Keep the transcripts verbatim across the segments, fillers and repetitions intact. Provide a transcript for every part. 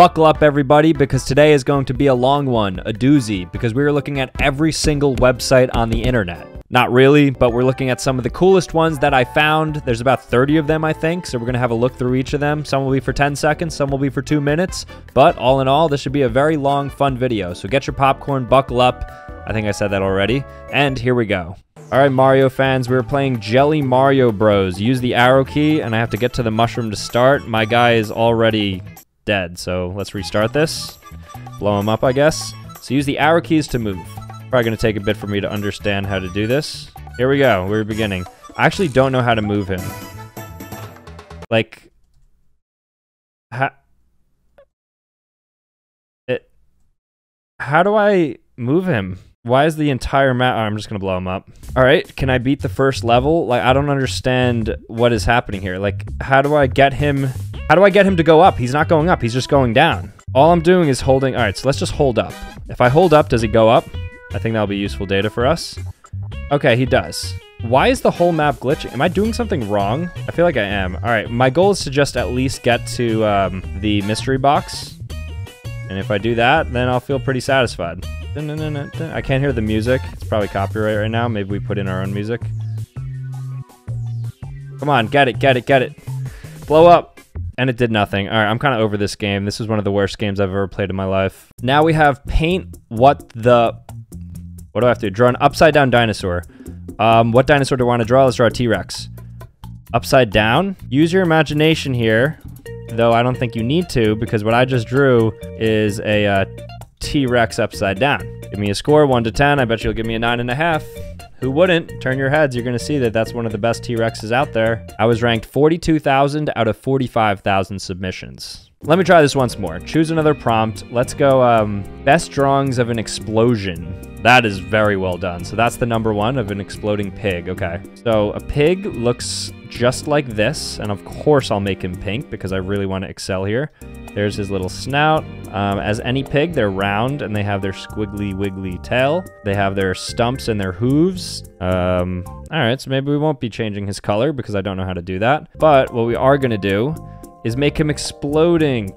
Buckle up, everybody, because today is going to be a long one, a doozy, because we are looking at every single website on the internet. Not really, but we're looking at some of the coolest ones that I found. There's about thirty of them, I think, so we're gonna have a look through each of them. Some will be for ten seconds, some will be for two minutes, but all in all, this should be a very long, fun video. So get your popcorn, buckle up. I think I said that already, and here we go. All right, Mario fans, we're playing Jelly Mario Bros. Use the arrow key, and I have to get to the mushroom to start. My guy is already dead, so let's restart this. Blow him up, I guess. So use the arrow keys to move. Probably gonna take a bit for me to understand how to do this. Here we go, we're beginning. I actually don't know how to move him. Like, how, it, how do I move him? Why is the entire map? Oh, I'm just gonna blow him up. All right, can I beat the first level? Like, I don't understand what is happening here. Like, how do I get him? How do I get him to go up? He's not going up, he's just going down. All I'm doing is holding. All right, so let's just hold up. If I hold up, does he go up? I think that'll be useful data for us. Okay, he does. Why is the whole map glitching? Am I doing something wrong? I feel like I am. All right, my goal is to just at least get to um, the mystery box. And if I do that, then I'll feel pretty satisfied. I can't hear the music. It's probably copyright right now. Maybe we put in our own music. Come on, get it, get it, get it. Blow up. And it did nothing. All right, I'm kind of over this game. This is one of the worst games I've ever played in my life. Now we have paint what the... What do I have to do? Draw an upside down dinosaur. Um, what dinosaur do I want to draw? Let's draw a T-Rex. Upside down? Use your imagination here, though I don't think you need to, because what I just drew is a... Uh, T-Rex upside down. Give me a score, one to ten. I bet you'll give me a nine and a half. Who wouldn't? Turn your heads. You're gonna see that that's one of the best T-Rexes out there. I was ranked forty-two thousand out of forty-five thousand submissions. Let me try this once more. Choose another prompt. Let's go um, best drawings of an explosion. That is very well done. So that's the number one of an exploding pig. Okay. So a pig looks just like this. And of course I'll make him pink because I really want to excel here. There's his little snout. Um, as any pig, they're round and they have their squiggly wiggly tail. They have their stumps and their hooves. Um, all right, so maybe we won't be changing his color because I don't know how to do that. But what we are gonna do is make him exploding.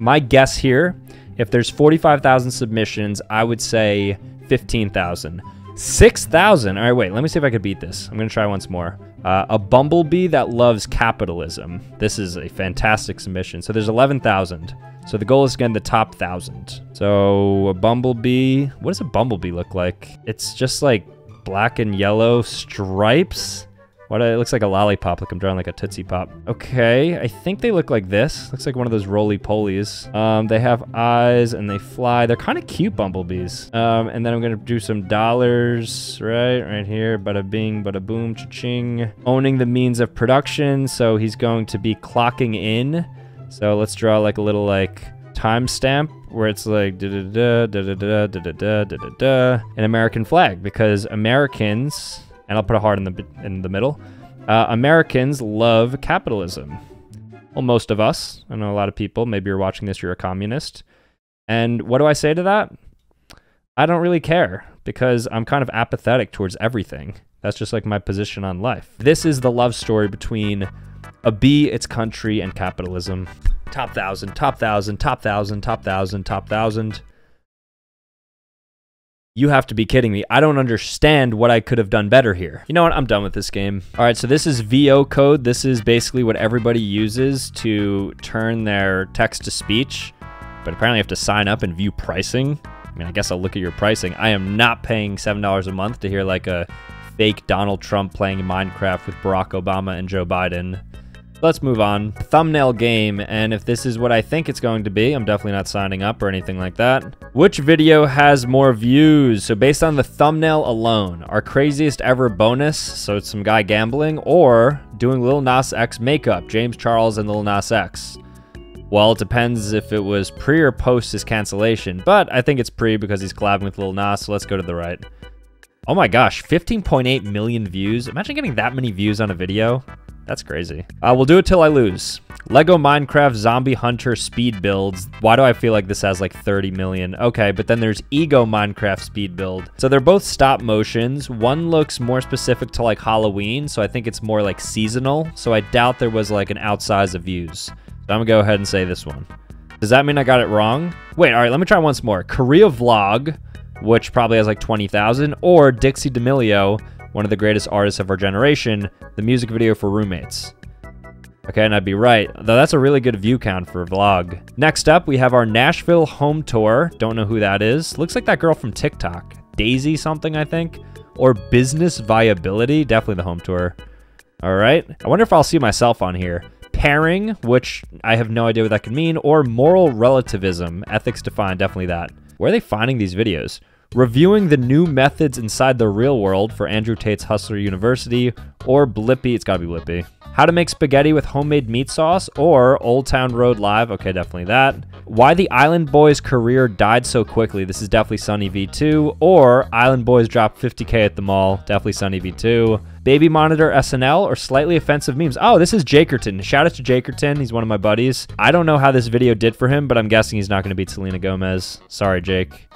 My guess here, if there's forty-five thousand submissions, I would say fifteen thousand. six thousand, all right, wait, let me see if I could beat this. I'm gonna try once more. Uh, a bumblebee that loves capitalism. This is a fantastic submission. So there's eleven thousand. So the goal is again the top thousand. So a bumblebee, what does a bumblebee look like? It's just like black and yellow stripes. What, it looks like a lollipop, like I'm drawing like a Tootsie Pop. Okay, I think they look like this. Looks like one of those roly-polies. Um, they have eyes and they fly. They're kind of cute bumblebees. Um, and then I'm gonna do some dollars, right? Right here, bada bing, bada boom, cha-ching. Owning the means of production, so he's going to be clocking in. So let's draw like a little like timestamp where it's like da-da-da, da-da-da, da-da-da, da-da-da. An American flag, because Americans, and I'll put a heart in the in the middle. Uh, Americans love capitalism. Well, most of us. I know a lot of people. Maybe you're watching this, you're a communist. And what do I say to that? I don't really care because I'm kind of apathetic towards everything. That's just like my position on life. This is the love story between a bee, its country, and capitalism. Top thousand, top thousand, top thousand, top thousand, top thousand. You have to be kidding me. I don't understand what I could have done better here. You know what? I'm done with this game. All right, so this is V O code. This is basically what everybody uses to turn their text to speech, but apparently you have to sign up and view pricing. I mean, I guess I'll look at your pricing. I am not paying seven dollars a month to hear like a fake Donald Trump playing Minecraft with Barack Obama and Joe Biden. Let's move on. Thumbnail game, and if this is what I think it's going to be, I'm definitely not signing up or anything like that. Which video has more views? So based on the thumbnail alone, our craziest ever bonus, so it's some guy gambling, or doing Lil Nas X makeup, James Charles and Lil Nas X. Well, it depends if it was pre or post his cancellation, but I think it's pre because he's collabing with Lil Nas, so let's go to the right. Oh my gosh, fifteen point eight million views. Imagine getting that many views on a video. That's crazy. Uh, we'll do it till I lose. Lego Minecraft Zombie Hunter Speed Builds. Why do I feel like this has like thirty million? Okay, but then there's Ego Minecraft Speed Build. So they're both stop motions. One looks more specific to like Halloween, so I think it's more like seasonal. So I doubt there was like an outsize of views. So I'm gonna go ahead and say this one. Does that mean I got it wrong? Wait, all right, let me try once more. Korea Vlog, which probably has like twenty thousand, or Dixie D'Amelio, one of the greatest artists of our generation, the music video for Roommates. Okay, and I'd be right, though that's a really good view count for a vlog. Next up, we have our Nashville home tour. Don't know who that is. Looks like that girl from TikTok, Daisy something, I think, or Business Viability, definitely the home tour. All right, I wonder if I'll see myself on here. Pairing, which I have no idea what that could mean, or moral relativism, ethics defined, definitely that. Where are they finding these videos? Reviewing the new methods inside the real world for Andrew Tate's Hustler University, or Blippi, it's gotta be Blippi. How to make spaghetti with homemade meat sauce, or Old Town Road Live, okay, definitely that. Why the Island Boys career died so quickly, this is definitely Sunny V two, or Island Boys dropped fifty K at the mall, definitely Sunny V two. Baby Monitor S N L, or slightly offensive memes. Oh, this is Jakerton. Shout out to Jakerton, he's one of my buddies. I don't know how this video did for him, but I'm guessing he's not gonna beat Selena Gomez. Sorry, Jake.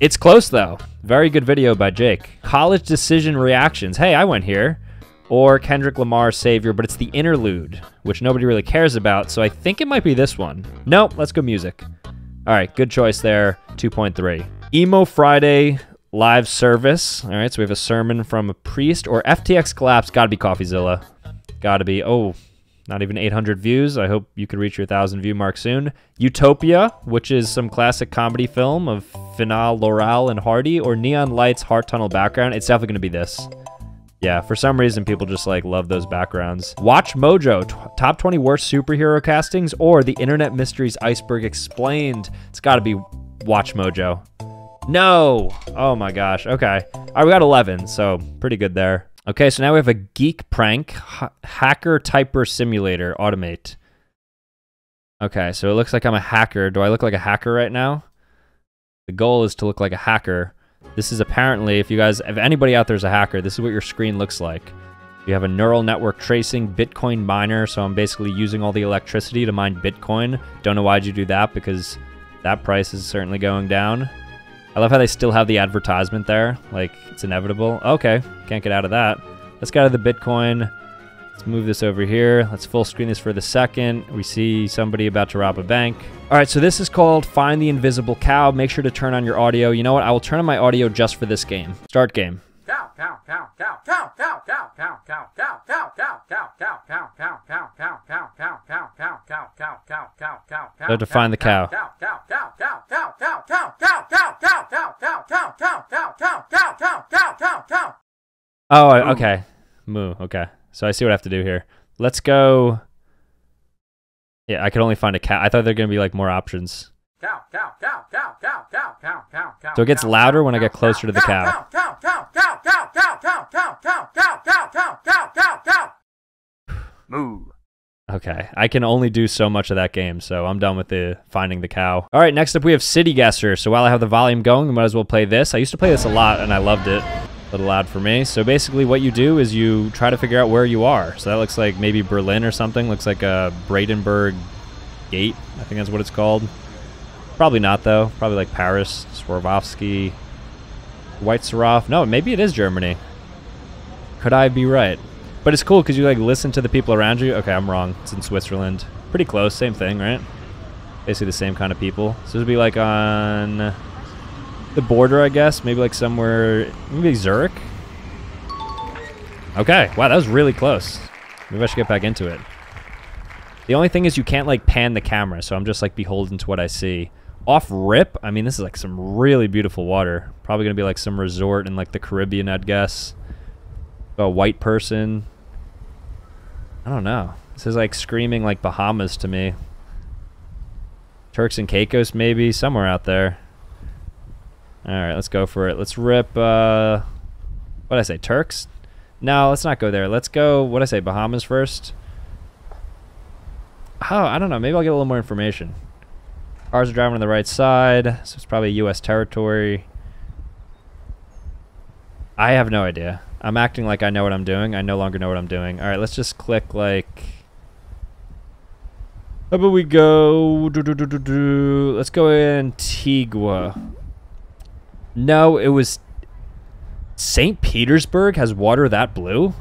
It's close though. Very good video by Jake. College decision reactions. Hey, I went here. Or Kendrick Lamar's Savior, but it's the interlude, which nobody really cares about, so I think it might be this one. Nope, let's go music. All right, good choice there, two point three. Emo Friday live service. All right, so we have a sermon from a priest, or F T X collapse, gotta be Coffeezilla. Gotta be, oh, not even eight hundred views. I hope you could reach your one thousand view mark soon. Utopia, which is some classic comedy film of Finale, Laurel and Hardy, or Neon Lights, Heart Tunnel background. It's definitely gonna be this. Yeah, for some reason, people just like love those backgrounds. Watch Mojo, top twenty worst superhero castings, or the Internet Mysteries Iceberg Explained. It's gotta be Watch Mojo. No, oh my gosh, okay. All right, we got eleven, so pretty good there. Okay, so now we have a geek prank, ha hacker typer simulator, automate. Okay, so it looks like I'm a hacker. Do I look like a hacker right now? The goal is to look like a hacker. This is apparently, if you guys, if anybody out there is a hacker, this is what your screen looks like. You have a neural network tracing, Bitcoin miner, so I'm basically using all the electricity to mine Bitcoin. Don't know why'd you do that, because that price is certainly going down. I love how they still have the advertisement there. Like, it's inevitable. Okay, can't get out of that. Let's get out of the Bitcoin. Let's move this over here. Let's full screen this for the second. We see somebody about to rob a bank. All right, so this is called Find the Invisible Cow. Make sure to turn on your audio. You know what? I will turn on my audio just for this game. Start game. Cow, cow, cow, cow, cow, cow, cow, cow, cow, cow, cow, cow, cow, cow, cow, cow, cow, cow, cow, cow, cow, cow, cow, cow, cow, cow, cow, cow. To find the cow. Cow, cow, cow, cow, cow, cow, cow, cow, cow, cow, cow, cow, cow, cow, cow, cow, cow, cow, cow, cow, cow. Oh, okay. Moo. Okay. So I see what I have to do here. Let's go. Yeah, I could only find a cow. I thought there were gonna be like more options. Cow, cow, cow, cow, cow, cow, cow, cow, cow. So it gets louder when I get closer to the cow. Move. Okay, I can only do so much of that game, so I'm done with the finding the cow. All right, next up we have City Guesser. So while I have the volume going, I might as well play this. I used to play this a lot, and I loved it. A little loud for me. So basically what you do is you try to figure out where you are. So that looks like maybe Berlin or something. Looks like a Brandenburg Gate, I think that's what it's called. Probably not, though. Probably like Paris, Swarovski, Weizsaroff. No, maybe it is Germany. Could I be right? But it's cool because you like listen to the people around you. Okay, I'm wrong. It's in Switzerland. Pretty close, same thing, right? Basically the same kind of people. So it'd be like on the border, I guess. Maybe like somewhere, maybe Zurich. Okay, wow, that was really close. Maybe I should get back into it. The only thing is you can't like pan the camera, so I'm just like beholden to what I see. Off rip, I mean, this is like some really beautiful water. Probably gonna be like some resort in like the Caribbean, I'd guess. A white person. I don't know. This is like screaming like Bahamas to me. Turks and Caicos maybe, somewhere out there. All right, let's go for it. Let's rip, uh, what did I say, Turks? No, let's not go there. Let's go, what did I say, Bahamas first? Oh, I don't know, maybe I'll get a little more information. Cars are driving on the right side, so it's probably U S territory. I have no idea. I'm acting like I know what I'm doing. I no longer know what I'm doing. All right, let's just click like How about we go... Do, do, do, do, do. Let's go Antigua. No, it was... Saint Petersburg has water that blue?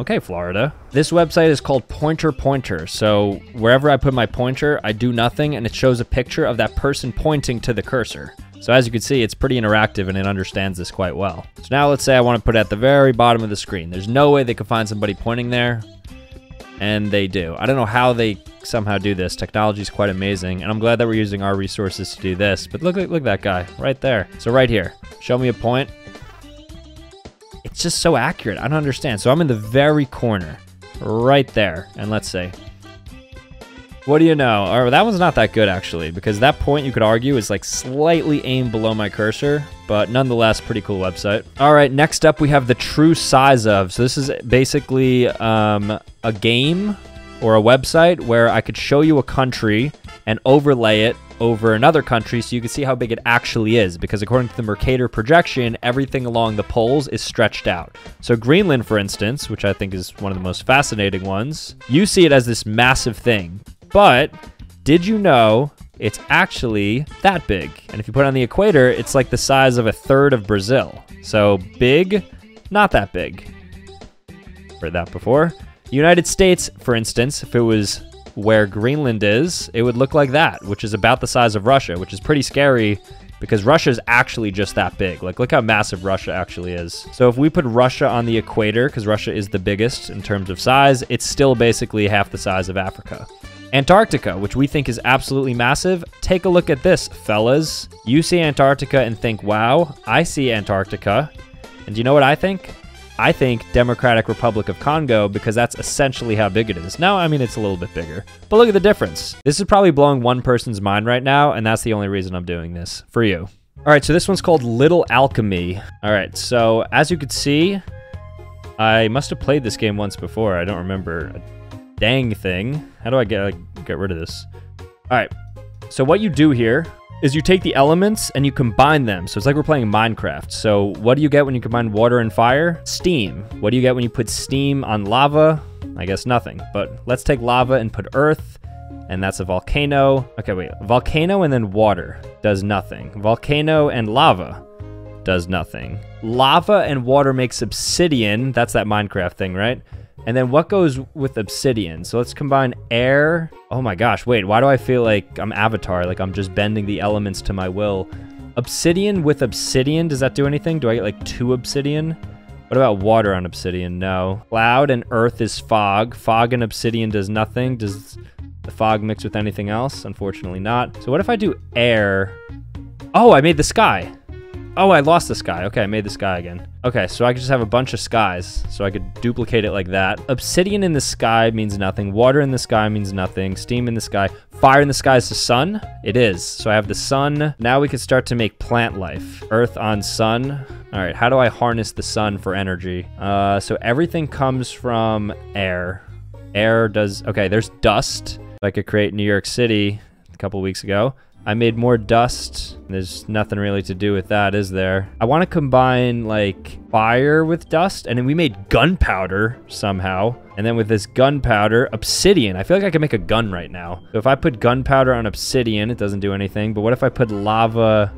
Okay, Florida. This website is called Pointer Pointer, so wherever I put my pointer, I do nothing, and it shows a picture of that person pointing to the cursor. So as you can see, it's pretty interactive, and it understands this quite well. So now let's say I want to put it at the very bottom of the screen. There's no way they could find somebody pointing there, and they do. I don't know how they somehow do this. Technology is quite amazing, and I'm glad that we're using our resources to do this, but look, look, look at that guy right there. So right here, show me a point. It's just so accurate. I don't understand. So I'm in the very corner right there. And let's see. What do you know? Or that one's not that good, actually, because that point, you could argue, is like slightly aimed below my cursor, but nonetheless, pretty cool website. All right, next up, we have the true size of. So this is basically um, a game or a website where I could show you a country and overlay it over another country so you can see how big it actually is, because according to the Mercator projection, everything along the poles is stretched out. So Greenland, for instance, which I think is one of the most fascinating ones, you see it as this massive thing, but did you know it's actually that big? And if you put it on the equator, it's like the size of a third of Brazil. So big, not that big. Heard that before. United States, for instance, if it was where Greenland is, it would look like that, which is about the size of Russia, which is pretty scary because Russia is actually just that big. Like, look how massive Russia actually is. So if we put Russia on the equator, because Russia is the biggest in terms of size, it's still basically half the size of Africa. Antarctica, which we think is absolutely massive. Take a look at this, fellas. You see Antarctica and think, wow, I see Antarctica. And do you know what I think? I think Democratic Republic of Congo, because that's essentially how big it is. Now, I mean, it's a little bit bigger, but look at the difference. This is probably blowing one person's mind right now, and that's the only reason I'm doing this for you. All right, so this one's called Little Alchemy. All right, so as you could see, I must have played this game once before. I don't remember a dang thing. How do I get, like, get rid of this? All right, so what you do here is you take the elements and you combine them. So it's like we're playing Minecraft. So what do you get when you combine water and fire? Steam. What do you get when you put steam on lava? I guess nothing, but let's take lava and put earth, and that's a volcano. Okay, wait, volcano and then water does nothing. Volcano and lava does nothing. Lava and water makes obsidian. That's that Minecraft thing, right? And then what goes with obsidian? So let's combine air. Oh my gosh, wait, why do I feel like I'm Avatar? Like I'm just bending the elements to my will. Obsidian with obsidian, does that do anything? Do I get like two obsidian? What about water on obsidian? No. Cloud and earth is fog. Fog and obsidian does nothing. Does the fog mix with anything else? Unfortunately not. So what if I do air? Oh, I made the sky. Oh, I lost the sky. Okay, I made the sky again. Okay, so I could just have a bunch of skies, so I could duplicate it like that. Obsidian in the sky means nothing. Water in the sky means nothing. Steam in the sky. Fire in the sky is the sun? It is. So I have the sun. Now we can start to make plant life. Earth on sun. All right, how do I harness the sun for energy? Uh, so everything comes from air. Air does... Okay, there's dust. I could create New York City a couple weeks ago. I made more dust. There's nothing really to do with that, is there? I want to combine like fire with dust, and then we made gunpowder somehow. And then with this gunpowder, obsidian. I feel like I can make a gun right now. So if I put gunpowder on obsidian, it doesn't do anything. But what if I put lava?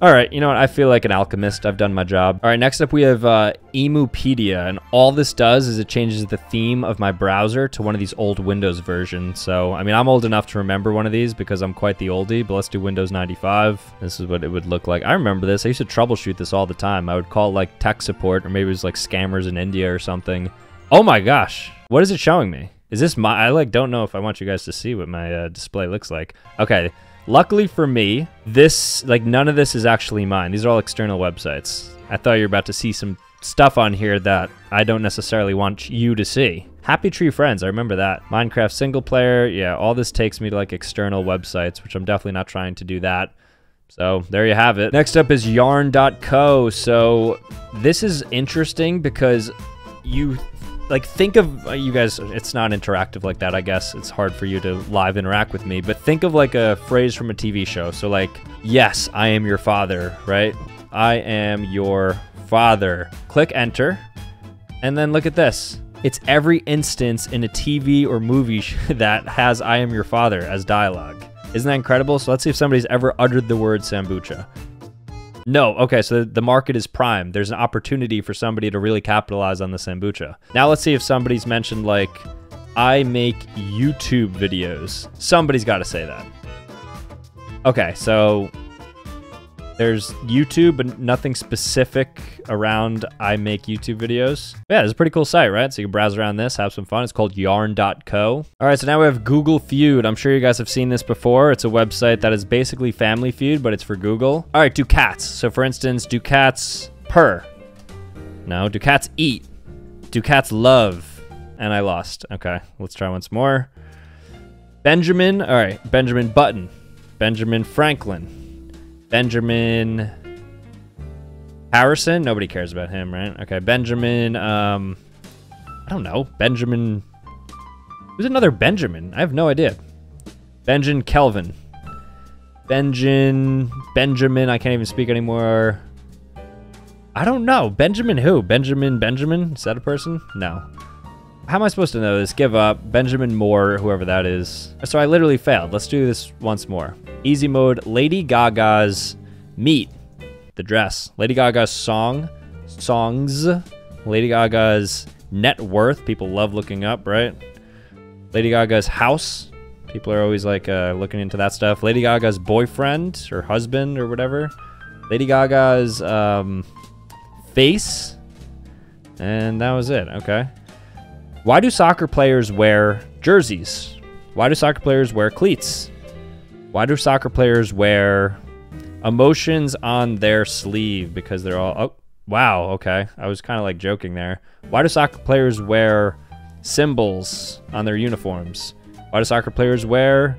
All right, you know what? I feel like an alchemist. I've done my job. All right, next up we have uh, Emupedia, and all this does is it changes the theme of my browser to one of these old Windows versions. So, I mean, I'm old enough to remember one of these because I'm quite the oldie, but let's do Windows ninety-five. This is what it would look like. I remember this. I used to troubleshoot this all the time. I would call, like, tech support, or maybe it was, like, scammers in India or something. Oh, my gosh. What is it showing me? Is this my... I, like, don't know if I want you guys to see what my uh, display looks like. Okay. Luckily for me, this, like, none of this is actually mine. These are all external websites. I thought you were about to see some stuff on here that I don't necessarily want you to see. Happy Tree Friends, I remember that. Minecraft single player, yeah, all this takes me to, like, external websites, which I'm definitely not trying to do that. So there you have it. Next up is yarn dot co. So this is interesting because you... Like, think of, uh, you guys, it's not interactive like that, I guess. It's hard for you to live interact with me, but think of, like, a phrase from a T V show. So, like, yes, I am your father, right? I am your father. Click enter, and then look at this. It's every instance in a T V or movie that has I am your father as dialogue. Isn't that incredible? So let's see if somebody's ever uttered the word Sambucha. No, okay, so the market is prime. There's an opportunity for somebody to really capitalize on the Sambucha. Now let's see if somebody's mentioned like, I make YouTube videos. Somebody's gotta say that. Okay, so there's YouTube, but nothing specific around I make YouTube videos. Yeah, it's a pretty cool site, right? So you can browse around this, have some fun. It's called yarn dot co. All right, so now we have Google Feud. I'm sure you guys have seen this before. It's a website that is basically Family Feud, but it's for Google. All right, do cats. So for instance, do cats purr? No. Do cats eat? Do cats love? And I lost. Okay, let's try once more. Benjamin, all right, Benjamin Button. Benjamin Franklin. Benjamin Harrison? Nobody cares about him, right? Okay, Benjamin, um, I don't know. Benjamin, who's another Benjamin? I have no idea. Benjamin Kelvin. Benjamin, Benjamin, I can't even speak anymore. I don't know. Benjamin who? Benjamin, Benjamin? Is that a person? No. How am I supposed to know this? Give up. Benjamin Moore, whoever that is. So I literally failed. Let's do this once more. Easy mode, Lady Gaga's meat, the dress. Lady Gaga's song, songs. Lady Gaga's net worth, people love looking up, right? Lady Gaga's house, people are always like uh, looking into that stuff. Lady Gaga's boyfriend or husband or whatever. Lady Gaga's um, face, and that was it, okay. Why do soccer players wear jerseys? Why do soccer players wear cleats? Why do soccer players wear emotions on their sleeve? Because they're all, oh, wow, okay. I was kind of like joking there. Why do soccer players wear symbols on their uniforms? Why do soccer players wear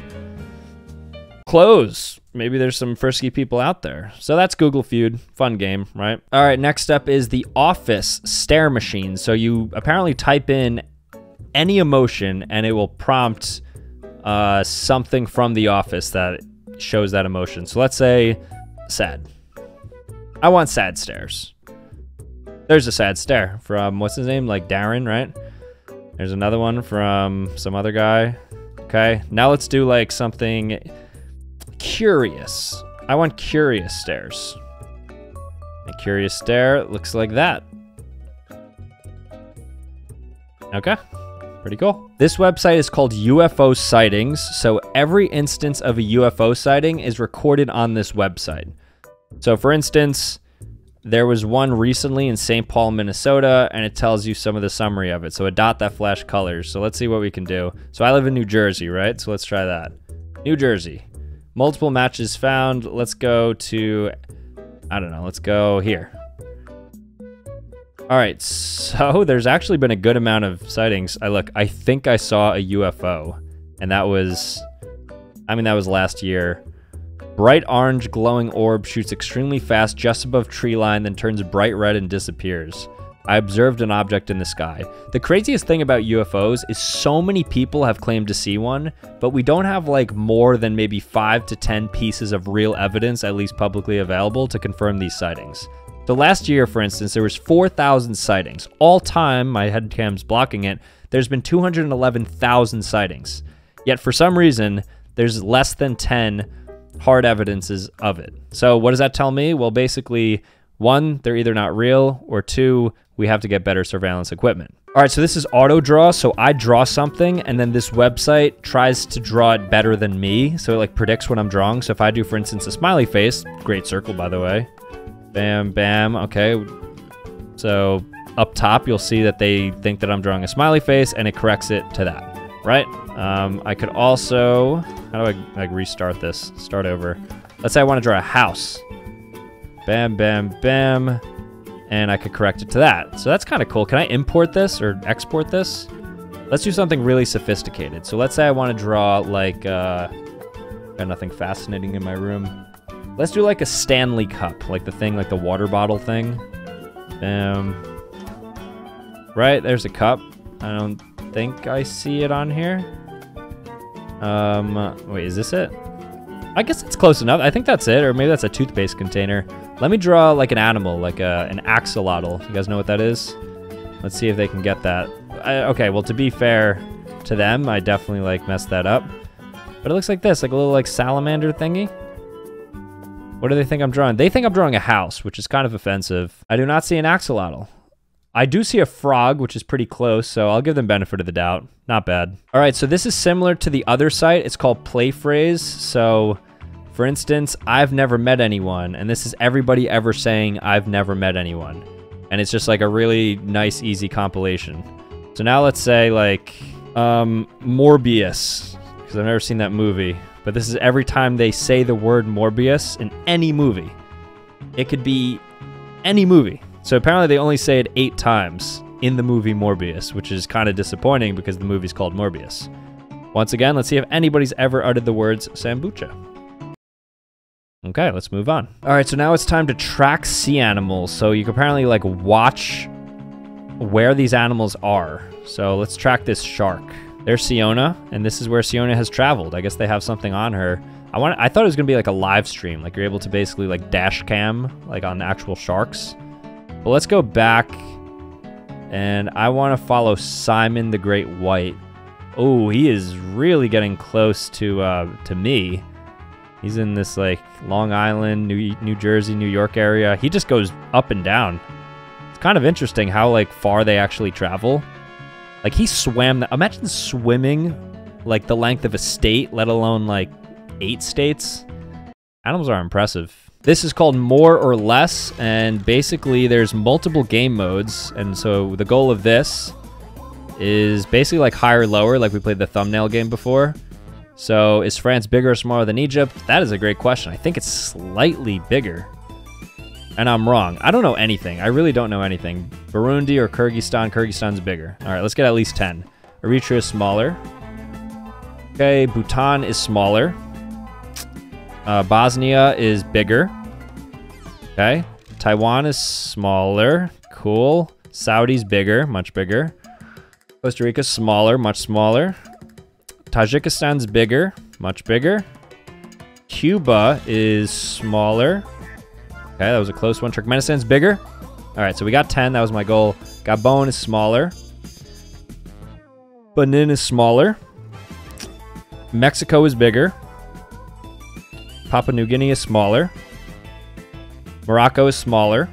clothes? Maybe there's some frisky people out there. So that's Google Feud, fun game, right? All right, next up is the Office Stare Machine. So you apparently type in any emotion and it will prompt Uh, something from The Office that shows that emotion. So let's say sad. I want sad stares. There's a sad stare from, what's his name? Like Darren, right? There's another one from some other guy. Okay, now let's do like something curious. I want curious stares. A curious stare looks like that. Okay. Pretty cool. This website is called U F O Sightings, so every instance of a U F O sighting is recorded on this website. So for instance, there was one recently in Saint Paul, Minnesota, and it tells you some of the summary of it. So a dot that flashed colors. So let's see what we can do. So I live in New Jersey, right? So let's try that. New Jersey. Multiple matches found. Let's go to, I don't know, let's go here. All right, so there's actually been a good amount of sightings. I look, I think I saw a U F O, and that was, I mean, that was last year. Bright orange glowing orb shoots extremely fast just above tree line, then turns bright red and disappears. I observed an object in the sky. The craziest thing about U F Os is so many people have claimed to see one, but we don't have like more than maybe five to ten pieces of real evidence, at least publicly available, to confirm these sightings. So last year, for instance, there was four thousand sightings. All time, my head cam's blocking it, there's been two hundred eleven thousand sightings. Yet for some reason, there's less than ten hard evidences of it. So what does that tell me? Well, basically, one, they're either not real, or two, we have to get better surveillance equipment. All right, so this is auto draw. So I draw something and then this website tries to draw it better than me. So it like predicts what I'm drawing. So if I do, for instance, a smiley face, great circle, by the way. Bam, bam, okay. So up top, you'll see that they think that I'm drawing a smiley face and it corrects it to that, right? Um, I could also, how do I like restart this? Start over. Let's say I wanna draw a house. Bam, bam, bam. And I could correct it to that. So that's kinda cool. Can I import this or export this? Let's do something really sophisticated. So let's say I wanna draw like, uh, got nothing fascinating in my room. Let's do like a Stanley cup, like the thing, like the water bottle thing. Um, right, there's a cup. I don't think I see it on here. Um, wait, is this it? I guess it's close enough. I think that's it, or maybe that's a toothpaste container. Let me draw like an animal, like a, an axolotl. You guys know what that is? Let's see if they can get that. I, okay, well, to be fair to them, I definitely like messed that up. But it looks like this, like a little like salamander thingy. What do they think I'm drawing? They think I'm drawing a house, which is kind of offensive. I do not see an axolotl. I do see a frog, which is pretty close, so I'll give them benefit of the doubt. Not bad. All right, so this is similar to the other site. It's called Playphrase. So, for instance, I've never met anyone, and this is everybody ever saying I've never met anyone. And it's just like a really nice, easy compilation. So now let's say like um, Morbius, because I've never seen that movie. But this is every time they say the word Morbius in any movie. It could be any movie. So apparently they only say it eight times in the movie Morbius, which is kind of disappointing because the movie's called Morbius. Once again, let's see if anybody's ever uttered the words Sambucha. Okay, let's move on. All right, so now it's time to track sea animals. So you can apparently like watch where these animals are. So let's track this shark. There's Siona, and this is where Siona has traveled. I guess they have something on her. I want I thought it was gonna be like a live stream, like you're able to basically like dash cam, like on actual sharks. But let's go back, and I wanna follow Simon the Great White. Oh, he is really getting close to uh, to me. He's in this like Long Island, New, New Jersey, New York area. He just goes up and down. It's kind of interesting how like far they actually travel. Like he swam, that, imagine swimming like the length of a state, let alone like eight states. Animals are impressive. This is called More or Less, and basically there's multiple game modes. And so the goal of this is basically like higher, lower, like we played the thumbnail game before. So is France bigger or smaller than Egypt? That is a great question. I think it's slightly bigger. And I'm wrong. I don't know anything. I really don't know anything. Burundi or Kyrgyzstan? Kyrgyzstan's bigger. All right, let's get at least ten. Eritrea is smaller. Okay, Bhutan is smaller. Uh, Bosnia is bigger. Okay, Taiwan is smaller. Cool. Saudi's bigger, much bigger. Costa Rica's smaller, much smaller. Tajikistan's bigger, much bigger. Cuba is smaller. Okay, that was a close one. Turkmenistan's bigger. All right, so we got ten. That was my goal. Gabon is smaller. Benin is smaller. Mexico is bigger. Papua New Guinea is smaller. Morocco is smaller.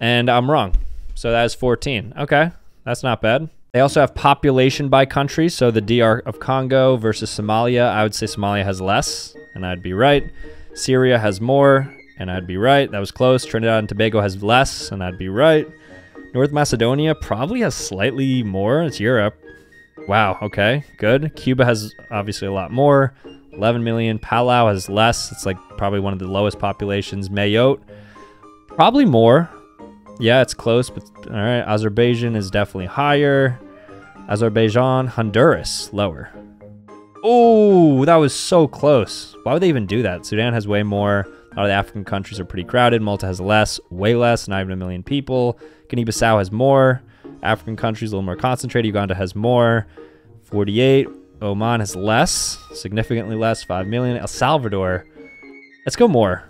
And I'm wrong. So that is fourteen. Okay, that's not bad. They also have population by country. So the D R of Congo versus Somalia. I would say Somalia has less, and I'd be right. Syria has more. And I'd be right. That was close. Trinidad and Tobago has less, and I'd be right. North Macedonia probably has slightly more. It's Europe. Wow, okay, good. Cuba has obviously a lot more. eleven million. Palau has less. It's like probably one of the lowest populations. Mayotte, probably more. Yeah, it's close, but all right. Azerbaijan is definitely higher. Azerbaijan, Honduras, lower. Oh, that was so close. Why would they even do that? Sudan has way more. A lot of the African countries are pretty crowded. Malta has less, way less, not even a million people. Guinea-Bissau has more. African countries, a little more concentrated. Uganda has more, forty-eight. Oman has less, significantly less, five million. El Salvador, let's go more.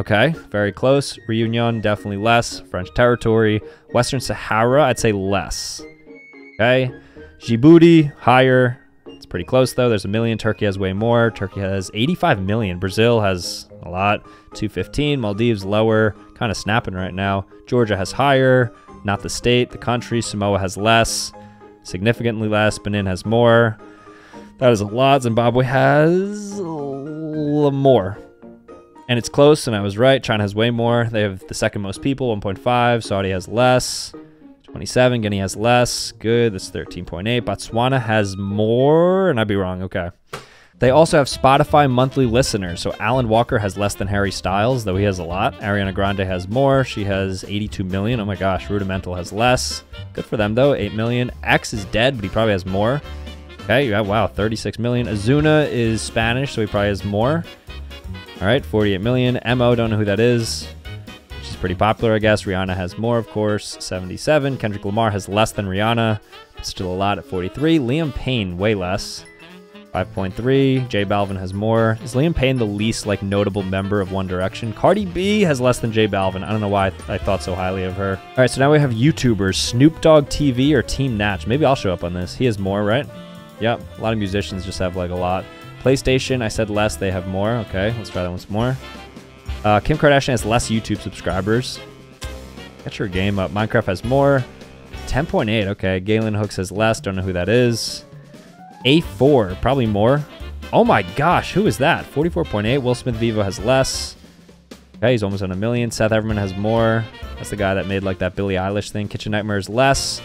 Okay, very close. Reunion, definitely less. French territory. Western Sahara, I'd say less. Okay, Djibouti, higher. It's pretty close though. There's a million. Turkey has way more. Turkey has eighty-five million. Brazil has a lot. two fifteen. Maldives lower. Kind of snapping right now. Georgia has higher. Not the state, the country. Samoa has less. Significantly less. Benin has more. That is a lot. Zimbabwe has more. And it's close, and I was right. China has way more. They have the second most people, one point five. Saudi has less. twenty-seven, Guinea has less. Good, that's thirteen point eight. Botswana has more, and I'd be wrong, okay. They also have Spotify monthly listeners. So Alan Walker has less than Harry Styles, though he has a lot. Ariana Grande has more. She has eighty-two million. Oh my gosh, Rudimental has less. Good for them though, eight million. X is dead, but he probably has more. Okay, yeah, wow, thirty-six million. Azuna is Spanish, so he probably has more. All right, forty-eight million. M O, don't know who that is. Pretty popular, I guess. Rihanna has more, of course, seventy-seven. Kendrick Lamar has less than Rihanna, still a lot at forty-three. Liam Payne, way less. five point three. J Balvin has more. Is Liam Payne the least like notable member of One Direction? Cardi B has less than J Balvin. I don't know why I, th I thought so highly of her. All right, so now we have YouTubers. Snoop Dogg T V or Team Natch? Maybe I'll show up on this. He has more, right? Yep, a lot of musicians just have like a lot. PlayStation, I said less, they have more. Okay, let's try that once more. Uh, Kim Kardashian has less YouTube subscribers. Get your game up. Minecraft has more. ten point eight, okay. Galen Hooks has less, don't know who that is. A four, probably more. Oh my gosh, who is that? forty-four point eight, Will Smith Vivo has less. Okay, he's almost on a million. Seth Everman has more. That's the guy that made like that Billie Eilish thing. Kitchen Nightmares less.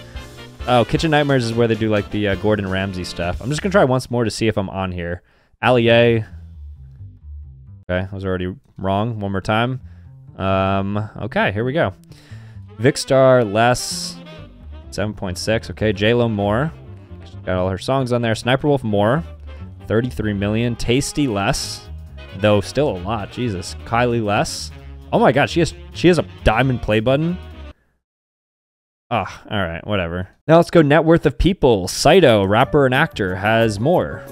Oh, Kitchen Nightmares is where they do like the uh, Gordon Ramsay stuff. I'm just gonna try once more to see if I'm on here. Allier. Okay, I was already wrong. One more time. Um, okay, here we go. Vicstar less. seven point six. Okay, J Lo more. She's got all her songs on there. Sniper Wolf more. thirty-three million. Tasty less. Though still a lot. Jesus. Kylie less. Oh my god, she has she has a diamond play button. Ah, oh, all right, whatever. Now let's go net worth of people. Saito, rapper and actor, has more.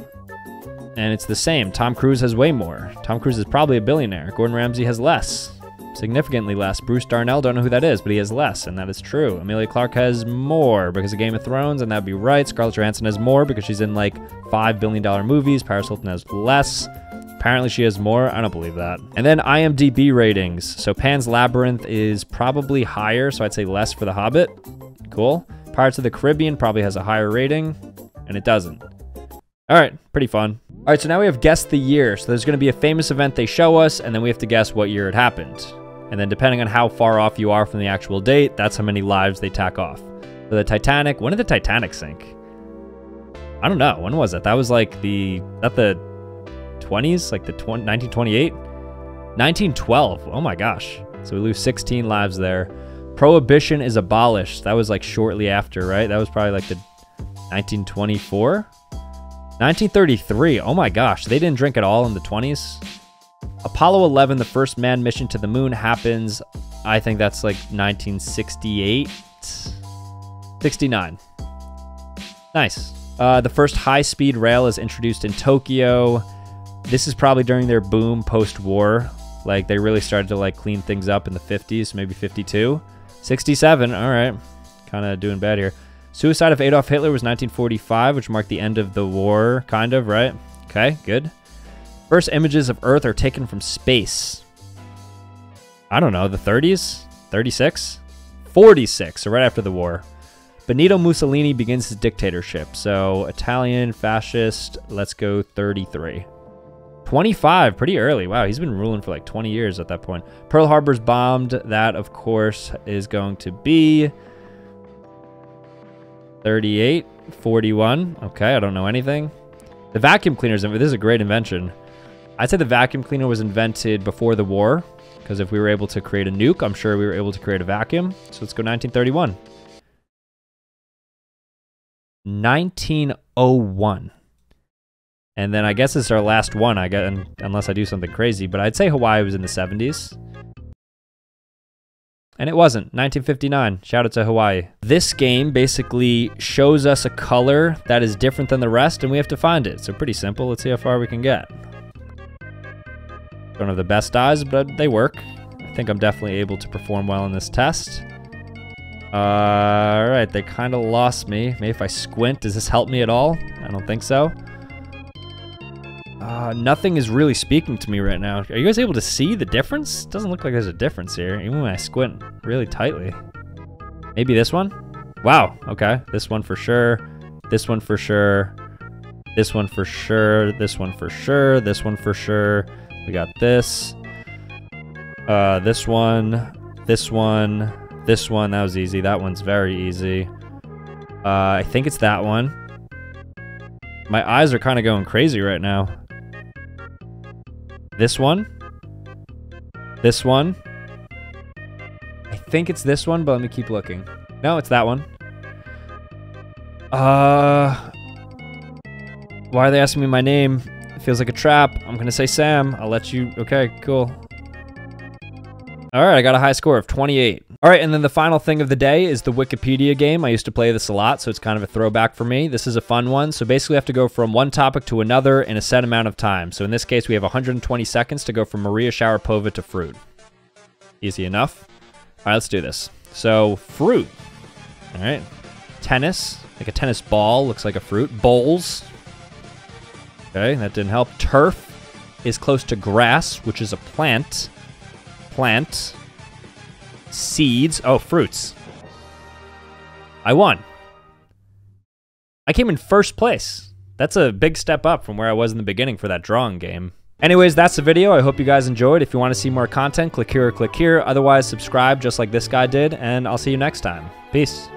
And it's the same. Tom Cruise has way more. Tom Cruise is probably a billionaire. Gordon Ramsay has less. Significantly less. Bruce Darnell, don't know who that is, but he has less, and that is true. Emilia Clarke has more because of Game of Thrones, and that'd be right. Scarlett Johansson has more because she's in like five billion dollar movies. Paris Hilton has less. Apparently she has more. I don't believe that. And then I M D B ratings. So Pan's Labyrinth is probably higher, so I'd say less for The Hobbit. Cool. Pirates of the Caribbean probably has a higher rating, and it doesn't. All right, pretty fun. All right, so now we have guessed the year. So there's gonna be a famous event they show us, and then we have to guess what year it happened. And then depending on how far off you are from the actual date, that's how many lives they tack off. So the Titanic, when did the Titanic sink? I don't know, when was it? That was like the, not the twenties, like the nineteen twenty-eight? nineteen twelve, oh my gosh. So we lose sixteen lives there. Prohibition is abolished. That was like shortly after, right? That was probably like the nineteen twenty-four? nineteen thirty-three, oh my gosh. They didn't drink at all in the twenties? Apollo eleven, the first manned mission to the moon happens, I think that's like nineteen sixty-eight, sixty-nine. Nice. Uh, the first high-speed rail is introduced in Tokyo. This is probably during their boom post-war. Like they really started to like clean things up in the fifties, maybe fifty-two. sixty-seven, all right, kind of doing bad here. Suicide of Adolf Hitler was nineteen forty-five, which marked the end of the war, kind of, right? Okay, good. First images of Earth are taken from space. I don't know, the thirties? thirty-six? forty-six, so right after the war. Benito Mussolini begins his dictatorship. So Italian, fascist, let's go thirty-three. twenty-five, pretty early. Wow, he's been ruling for like twenty years at that point. Pearl Harbor's bombed. That, of course, is going to be thirty-eight, forty-one. Okay, I don't know anything. The vacuum cleaners, this is a great invention. I'd say the vacuum cleaner was invented before the war, because if we were able to create a nuke, I'm sure we were able to create a vacuum. So let's go nineteen thirty-one. nineteen oh one. And then I guess it's our last one, I guess, unless I do something crazy, but I'd say Hawaii was in the seventies. And it wasn't, nineteen fifty-nine, shout out to Hawaii. This game basically shows us a color that is different than the rest and we have to find it. So pretty simple, let's see how far we can get. Don't have the best eyes, but they work. I think I'm definitely able to perform well in this test. Uh, all right, they kind of lost me. Maybe if I squint, does this help me at all? I don't think so. Uh, nothing is really speaking to me right now. Are you guys able to see the difference? Doesn't look like there's a difference here, even when I squint really tightly. Maybe this one? Wow, okay. This one for sure. This one for sure. This one for sure. This one for sure. This one for sure. We got this. Uh, this one. This one. This one. That was easy. That one's very easy. Uh, I think it's that one. My eyes are kind of going crazy right now. This one, this one, I think it's this one, but let me keep looking. No, it's that one. Uh, why are they asking me my name? It feels like a trap. I'm gonna say Sam, I'll let you, okay, cool. All right, I got a high score of twenty-eight. All right, and then the final thing of the day is the Wikipedia game. I used to play this a lot, so it's kind of a throwback for me. This is a fun one. So basically, I have to go from one topic to another in a set amount of time. So in this case, we have one hundred twenty seconds to go from Maria Sharapova to fruit. Easy enough. All right, let's do this. So fruit, all right. Tennis, like a tennis ball, looks like a fruit. Bowls, okay, that didn't help. Turf is close to grass, which is a plant. Plant. Seeds. Oh, fruits. I won. I came in first place. That's a big step up from where I was in the beginning for that drawing game. Anyways, that's the video. I hope you guys enjoyed. If you want to see more content, click here or click here. Otherwise, subscribe just like this guy did, and I'll see you next time. Peace.